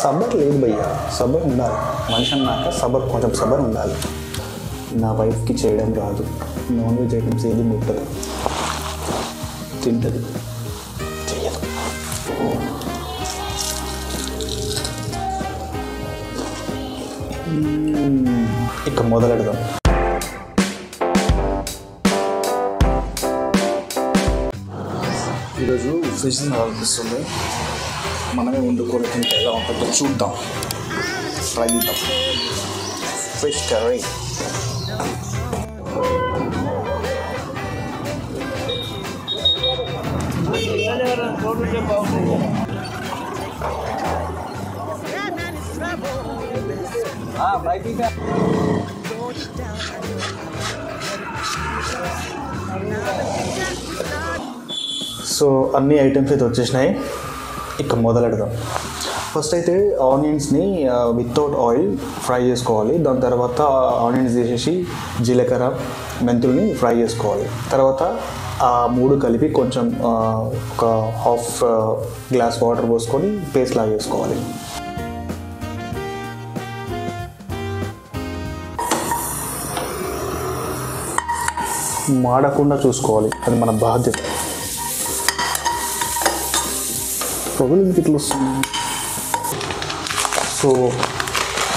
సబర్ లేదు భయ్యా, సబర్ ఉండాలి. మనిషి అన్నాక సబర్, కొంచెం సబర్ ఉండాలి. నా వైఫ్కి చేయడం రాదు, నాన్ వెజ్ ఐటమ్స్ ఏది ముట్టదు, తింటది, చెయ్యదు. ఇక మొదలెడదాం. ఈరోజు ఫిష్ అనిపిస్తుంది, మనమే వండుకోలే, తింటే ఎలా ఉంటుందో చూద్దాం, ట్రై చేద్దాం. Fish curry. సో అన్ని ఐటమ్స్ అయితే వచ్చేసినాయి, ఇక మొదలెడదాం. ఫస్ట్ అయితే ఆనియన్స్ని వితౌట్ ఆయిల్ ఫ్రై చేసుకోవాలి. దాని తర్వాత ఆనియన్స్ వేసేసి జీలకర్ర మెంతుల్ని ఫ్రై చేసుకోవాలి. తర్వాత ఆ మూడు కలిపి కొంచెం ఒక హాఫ్ గ్లాస్ వాటర్ పోసుకొని పేస్ట్ లాగా వేసుకోవాలి. మాడకుండా చూసుకోవాలి, అది మన బాధ్యత. సో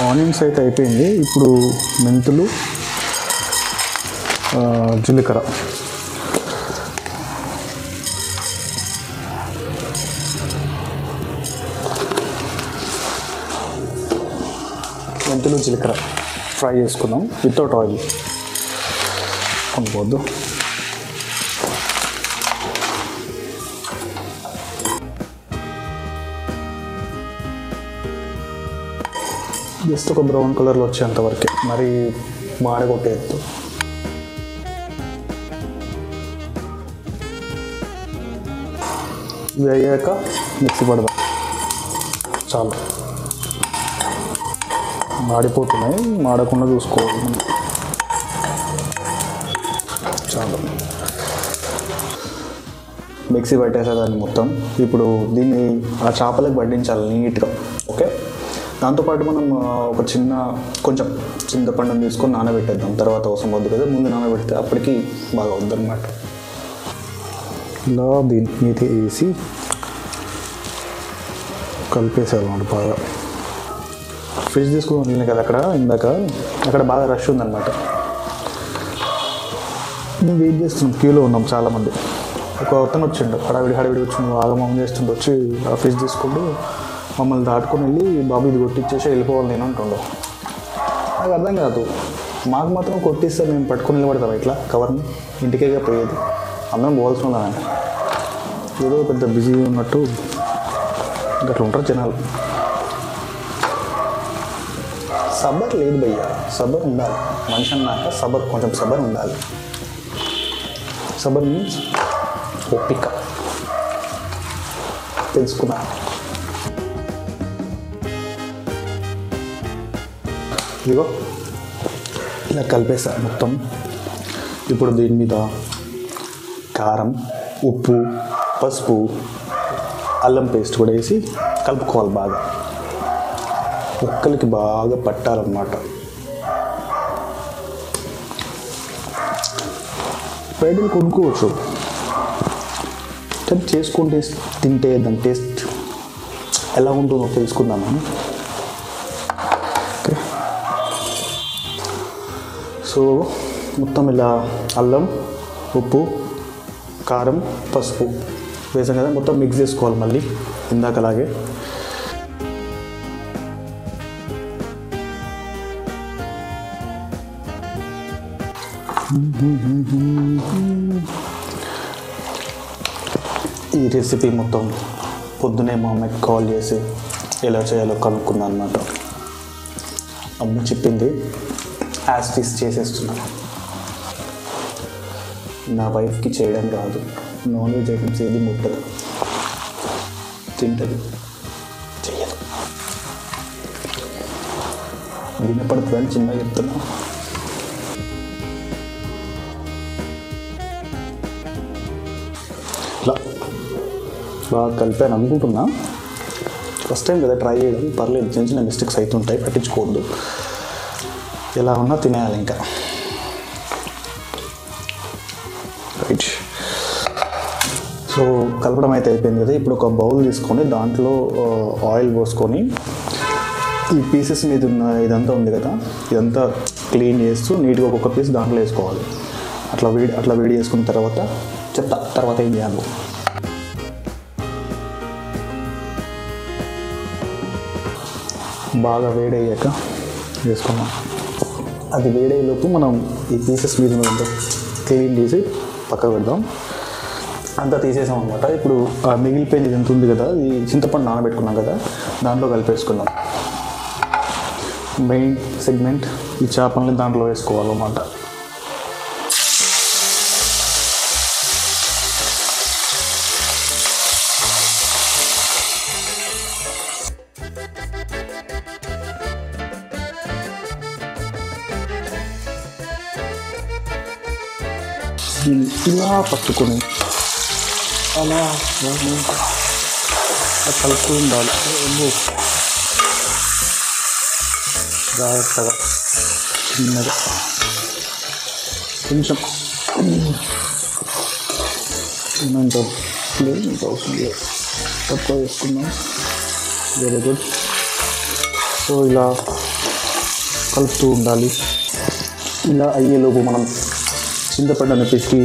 ఆనియన్స్ అయితే అయిపోయింది. ఇప్పుడు మెంతులు, జీలకర్ర, మెంతులు జీలకర్ర ఫ్రై చేసుకున్నాం వితౌట్ ఆయిల్ అనుకోవద్దు. జస్ట్ ఒక బ్రౌన్ కలర్లో వచ్చేంతవరకే, మరి మాడగొట్టేయద్దు. ఇవి అయ్యాక మిక్సీ పడదాం. చాలా మాడిపోతున్నాయి, మాడకుండా చూసుకోవాలి. చాలా మిక్సీ పట్టేసేదాన్ని మొత్తం. ఇప్పుడు దీన్ని ఆ చేపలకు పట్టించాలి నీట్గా. ఓకే, దాంతోపాటు మనం ఒక చిన్న కొంచెం చింతపండుని తీసుకొని నానబెట్టేద్దాం. తర్వాత అవసరం వద్దు కదా, ముందు నానబెడితే అప్పటికి బాగా వద్దనమాట. ఇలా దీని మీద వేసి కలిపేసేదన్నమాట బాగా. ఫిష్ తీసుకుని వెళ్ళిన కదా అక్కడ, ఇందాక అక్కడ బాగా రష్ ఉందన్నమాట. మేము వెయిట్ చేస్తున్నాం, క్యూలో ఉన్నాం చాలామంది. ఒక అతను వచ్చిండు, హడావిడి వచ్చిండు, ఆగమం చేస్తుండే, వచ్చి ఆ ఫిష్ తీసుకుంటూ మమ్మల్ని దాటుకుని వెళ్ళి, బాబు ఇది కొట్టించేసి వెళ్ళిపోవాలి నేను అంటుండో. నాకు అర్థం కాదు, మాకు మాత్రం కొట్టిస్తే మేము పట్టుకుని నిలబడతాం ఇట్లా కవర్ని, ఇంటికేగా పోయేది. అందరం పోవాల్సి ఉండాలంటే ఏదో పెద్ద బిజీ ఉన్నట్టు అట్లా ఉంటారు జనాలు. సబర్ లేదు భయ్యా, సబర్ ఉండాలి. మనిషి అన్నాక సబర్, కొంచెం సబర్ ఉండాలి. సబర్ మీన్స్ ఓపిక. తెలుసుకున్నా ఇదిగో ఇలా కలిపేసా మొత్తం. ఇప్పుడు దీని మీద కారం, ఉప్పు, పసుపు, అల్లం పేస్ట్ కూడా వేసి కలుపుకోవాలి బాగా. ముక్కలకి బాగా పట్టాలన్నమాట. పేడలు కొనుక్కోవచ్చు, కానీ చేసుకుంటే తింటే దాని టేస్ట్ ఎలా ఉంటుందో తెలుసుకుందాము. సో మొత్తం ఇలా అల్లం, ఉప్పు, కారం, పసుపు వేసాం కదా, మొత్తం మిక్స్ చేసుకోవాలి మళ్ళీ ఇందాక అలాగే. ఈ రెసిపీ మొత్తం పొద్దునే మా అమ్మకి కాల్ చేసి ఎలా చేయాలో కనుక్కున్నాను అన్నమాట. అమ్మ చెప్పింది, యాజ్ టీస్ చేసేస్తున్నాను. నా వైఫ్కి చేయడం రాదు, నాన్ వెజ్ ఐటమ్స్ ఏది ముట్టదు, తింటది, చెయ్యదు. వినపడుతుందని చిన్నగా చెప్తున్నా. ఇలా బాగా కలిపాను అనుకుంటున్నా. ఫస్ట్ టైం కదా ట్రై చేయడం, పర్లేదు చిన్న చిన్న మిస్టేక్స్ అవుతుంటాయి, పట్టించుకోవద్దు, ఎలా ఉన్నా తినేయాలి. ఇంకా రైట్, సో కలపడం అయితే అయిపోయింది కదా. ఇప్పుడు ఒక బౌల్ తీసుకొని దాంట్లో ఆయిల్ పోసుకొని ఈ పీసెస్ మీద ఉన్న ఇదంతా ఉంది కదా, ఇదంతా క్లీన్ చేస్తూ నీట్గా ఒక్కొక్క పీస్ దాంట్లో వేసుకోవాలి. అట్లా వేడి చేసుకున్న తర్వాత చెప్తా తర్వాత ఏం చేయాలి. బాగా వేడయ్యాక వేసుకున్నాం, అది వేడయ్యేలోపు మనం ఈ పీసెస్ మీద క్లీన్ చేసి పక్కకు పెడదాం. అంతా తీసేసాం అనమాట. ఇప్పుడు మిగిలిపోయింది ఎంత ఉంది కదా, ఈ చింతపండు నానబెట్టుకున్నాం కదా, దాంట్లో కలిపేసుకుందాం. మెయిన్ సెగ్మెంట్ ఈ చేపలని దాంట్లో వేసుకోవాలన్నమాట. ఇలా పట్టుకుని అలా కలుపుతూ ఉండాలి జాగ్రత్తగా, చిన్నగా కొంచెం తక్కువ వేసుకున్నాం. Very good. సో ఇలా కలుపుతూ ఉండాలి. ఇలా అయ్యేలోపు మనం చింతపండుని పిసికి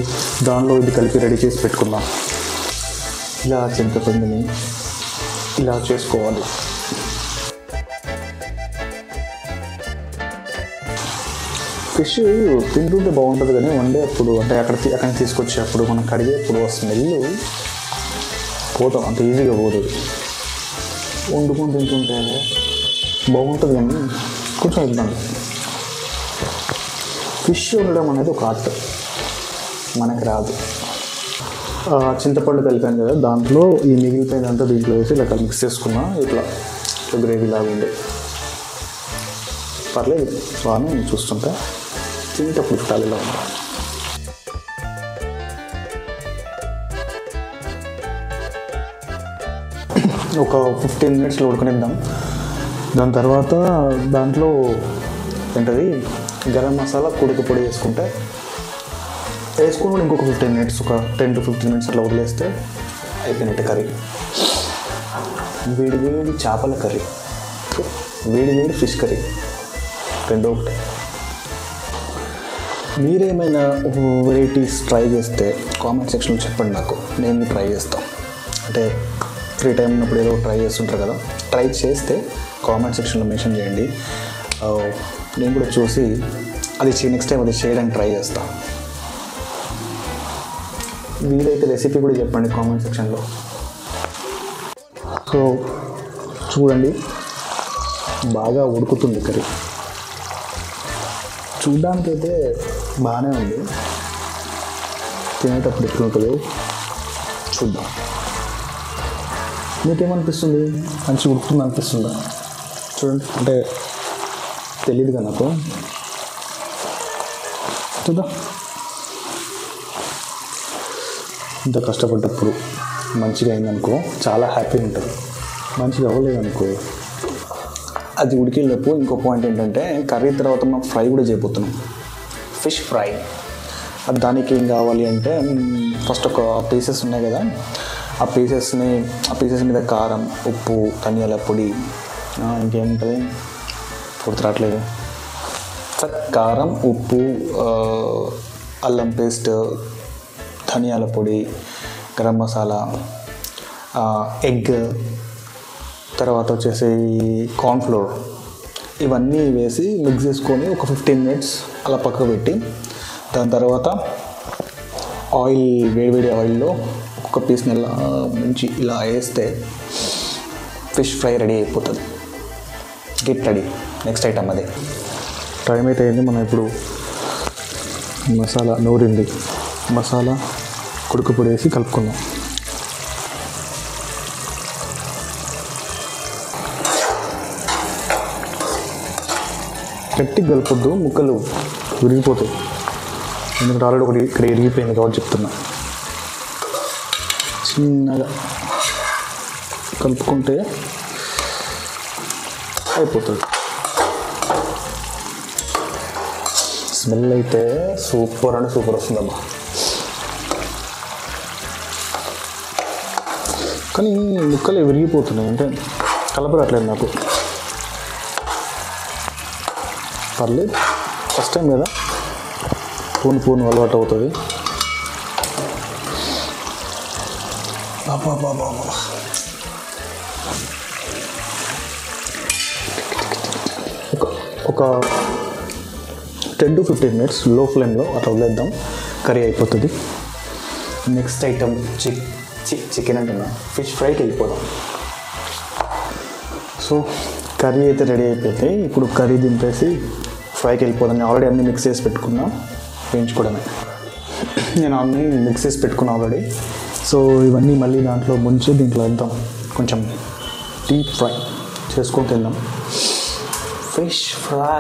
దానిలో ఇది కలిపి రెడీ చేసి పెట్టుకుందాం. ఇలా చింతపండుని ఇలా చేసుకోవాలి. ఫిష్ తింటుంటే బాగుంటుంది కానీ వండే అప్పుడు, అంటే అక్కడ తీసుకొచ్చి అప్పుడు మనం కడిగేప్పుడు ఆ స్మెల్ పోతాం, అంత ఈజీగా పోతుంది. వండుకొని తింటుంటే బాగుంటుంది కానీ కొంచెం ఇబ్బంది. ఫిష్ ఉండడం అనేది ఒక ఆర్ట్, మనకు రాదు. చింతపండు కలిపాను కదా, దాంట్లో ఈ మిగిలిపోయినంతా దీంట్లో వేసి ఇలా మిక్స్ చేసుకున్నా, ఇట్లా ఇట్లా గ్రేవీ లాగా ఉండే పర్లేదు బాగానే నేను చూస్తుంటా. తినేటప్పుడు చుట్టాలు ఇలా ఉంటాయి. ఒక 15 నిమిషాలు ఉడకనిద్దాం. దాని తర్వాత దాంట్లో ఏంటది గరం మసాలా కుడుకు పొడి వేసుకుంటే వేసుకుని ఇంకొక 15 నిమిషాలు, ఒక 10 to 15 minutes అట్లా వదిలేస్తే అయిపోయినట్టు కర్రీ. వేడి వేడి చేపల కర్రీ, వేడి వేడి ఫిష్ కర్రీ, రెండో ఒకటే. మీరేమైనా వెరైటీస్ ట్రై చేస్తే కామెంట్ సెక్షన్లో చెప్పండి నాకు, నేను ట్రై చేస్తాను. అంటే ఫ్రీ టైం ఉన్నప్పుడు ఏదో ట్రై చేస్తుంటారు కదా, ట్రై చేస్తే కామెంట్ సెక్షన్లో మెన్షన్ చేయండి. నేను కూడా చూసి నెక్స్ట్ టైం అది చేయడానికి ట్రై చేస్తాను. వీలైతే రెసిపీ కూడా చెప్పండి కామెంట్ సెక్షన్లో. సో చూడండి బాగా ఉడుకుతుంది కర్రీ, చూడ్డానికైతే బాగానే ఉంది, తినేటప్పుడు ఎట్లుంటుందో చూద్దాం. మీకేమనిపిస్తుంది? మంచి ఉడుకుతుంది అనిపిస్తుందా? చూడండి, అంటే తెలీదుగా నాకు, చూద్దాం. ఇంత కష్టపడ్డప్పుడు మంచిగా అయిందనుకో చాలా హ్యాపీ ఉంటుంది, మంచిగా అవ్వలేదనుకో అది ఉడికేళ్ళప్పు. ఇంకో పాయింట్ ఏంటంటే కర్రీ తర్వాత మనం ఫ్రై కూడా చేయబోతున్నాం, ఫిష్ ఫ్రై. అది దానికి ఏం కావాలి అంటే ఫస్ట్ ఒక పీసెస్ ఉన్నాయి కదా, ఆ పీసెస్ మీద కారం, ఉప్పు, ధనియాల పొడి, ఇంకేముంటుంది గుర్తురాట్లేదు, కారం, ఉప్పు, అల్లం పేస్ట్, ధనియాల పొడి, గరం మసాలా, ఎగ్, తర్వాత వచ్చేసి కార్న్ఫ్లోర్, ఇవన్నీ వేసి మిక్స్ చేసుకొని ఒక 15 minutes అలా పక్కకు పెట్టి, దాని తర్వాత ఆయిల్, వేడివేడి ఆయిల్లో ఒక్కొక్క పీస్ని ఇలా మంచి ఇలా వేస్తే ఫిష్ ఫ్రై రెడీ అయిపోతుంది. Get ready. నెక్స్ట్ ఐటమ్ అదే. టైం అయితే అయింది, మనం ఇప్పుడు మసాలా నూరింది, మసాలా కుడుకు పొడి వేసి కలుపుకుందాం. గట్టిగా కలపొద్దు, ముక్కలు విరిగిపోతాయి, ఎందుకంటే ఆల్రెడీ ఒకటి ఇక్కడ విరిగిపోయింది కాబట్టి చెప్తున్నా. చిన్నగా కలుపుకుంటే స్మెల్ అయితే సూపర్ అంటే సూపర్ వస్తుందమ్మా. కానీ ముక్కలే విరిగిపోతున్నాయి, అంటే కలపరట్లేదు నాకు. పర్లేదు, ఫస్ట్ టైం కదా, పూను పూను అలవాటు అవుతుంది. ఒక 10 to 15 minutes లో ఫ్లేమ్లో అట్లా వదిలేద్దాం, కర్రీ అయిపోతుంది. నెక్స్ట్ ఐటమ్ చికెన్ అంటున్నా, ఫిష్ ఫ్రైకి వెళ్ళిపోదాం. సో కర్రీ అయితే రెడీ అయిపోతే ఇప్పుడు కర్రీ దింపేసి ఫ్రైకి వెళ్ళిపోదాం. నేను ఆల్రెడీ అన్నీ మిక్స్ చేసి పెట్టుకున్నా, వేయించుకోవడమే. నేను అన్నీ మిక్స్ చేసి పెట్టుకున్నాను ఆల్రెడీ. సో ఇవన్నీ మళ్ళీ దాంట్లో ముంచి దీంట్లో వెళ్తాం, కొంచెం డీప్ ఫ్రై చేసుకొని తిందాం. ఫిష్ ఫ్రై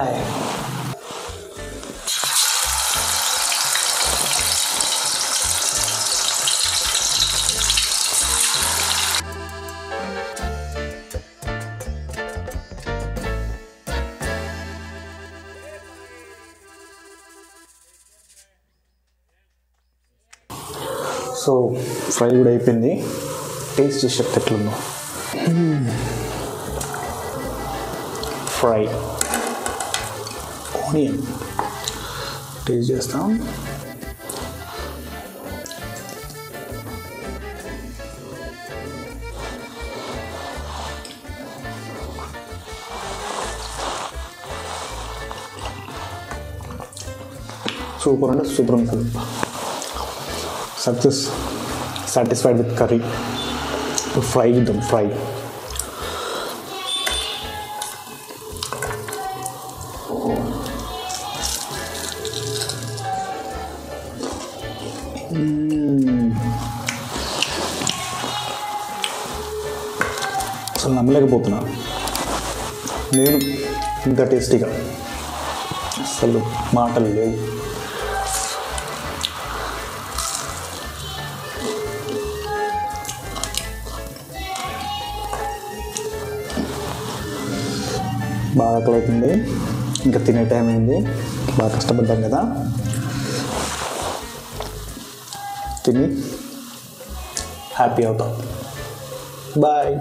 సో ఫ్రై కూడా అయిపోయింది, టేస్ట్ చేసి చెప్తే ఎట్లుందో. ఫ్రై ఆనియన్ టేస్ట్ చేస్తాం. సూపర్ అంటే సూపర్ ఉంటుంది. Success, satisfied with curry. So fry them, fry. అసలు నమ్మలేకపోతున్నా నేను, ఇంత టేస్టీగా అసలు మాటలు లేవు. బాగా ఆకలి అవుతుంది, ఇంకా తినే టైం అయింది. బాగా కష్టపడ్డాం కదా, తిని హ్యాపీ అవుతాం. బాయ్.